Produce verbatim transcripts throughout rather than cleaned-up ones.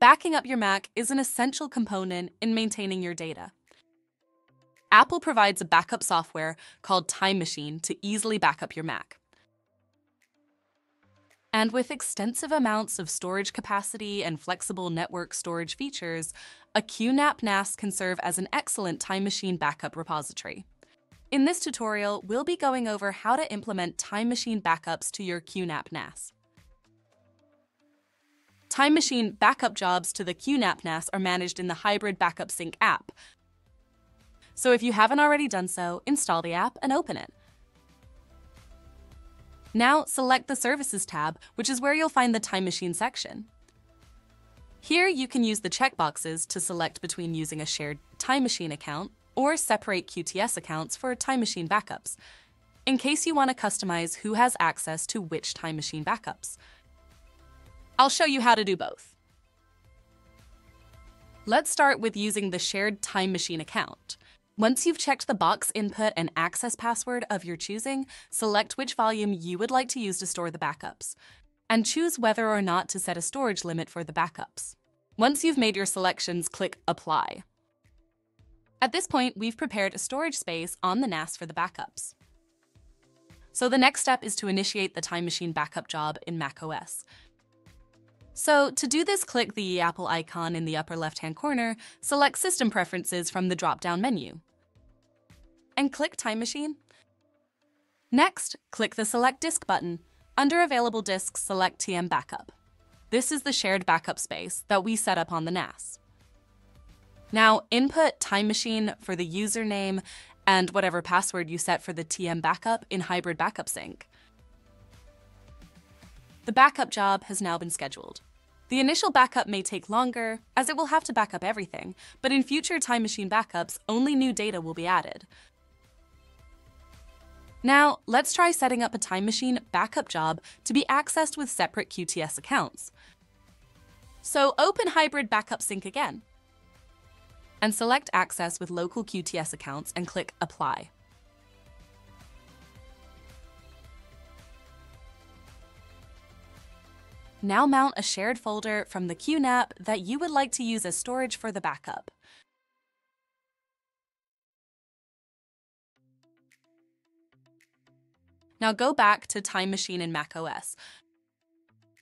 Backing up your Mac is an essential component in maintaining your data. Apple provides a backup software called Time Machine to easily back up your Mac. And with extensive amounts of storage capacity and flexible network storage features, a Q NAP N A S can serve as an excellent Time Machine backup repository. In this tutorial, we'll be going over how to implement Time Machine backups to your Q NAP N A S. Time Machine backup jobs to the Q NAP N A S are managed in the Hybrid Backup Sync app. So if you haven't already done so, install the app and open it. Now select the Services tab, which is where you'll find the Time Machine section. Here you can use the checkboxes to select between using a shared Time Machine account or separate Q T S accounts for Time Machine backups, in case you want to customize who has access to which Time Machine backups. I'll show you how to do both. Let's start with using the shared Time Machine account. Once you've checked the box input and access password of your choosing, select which volume you would like to use to store the backups, and choose whether or not to set a storage limit for the backups. Once you've made your selections, click Apply. At this point, we've prepared a storage space on the N A S for the backups. So the next step is to initiate the Time Machine backup job in macOS. So to do this, click the Apple icon in the upper left-hand corner, select System Preferences from the drop-down menu, and click Time Machine. Next, click the Select Disk button. Under Available Disks, select T M Backup. This is the shared backup space that we set up on the N A S. Now input Time Machine for the username and whatever password you set for the T M Backup in Hybrid Backup Sync. The backup job has now been scheduled. The initial backup may take longer, as it will have to back up everything, but in future Time Machine backups, only new data will be added. Now, let's try setting up a Time Machine backup job to be accessed with separate Q T S accounts. So open Hybrid Backup Sync again, and select Access with Local Q T S Accounts and click Apply. Now mount a shared folder from the Q NAP that you would like to use as storage for the backup. Now go back to Time Machine in macOS.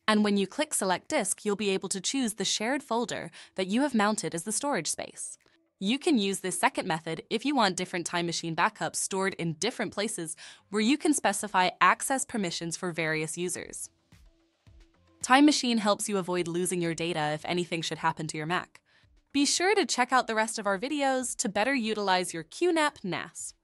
And when you click Select Disk, you'll be able to choose the shared folder that you have mounted as the storage space. You can use this second method if you want different Time Machine backups stored in different places where you can specify access permissions for various users. Time Machine helps you avoid losing your data if anything should happen to your Mac. Be sure to check out the rest of our videos to better utilize your Q NAP N A S.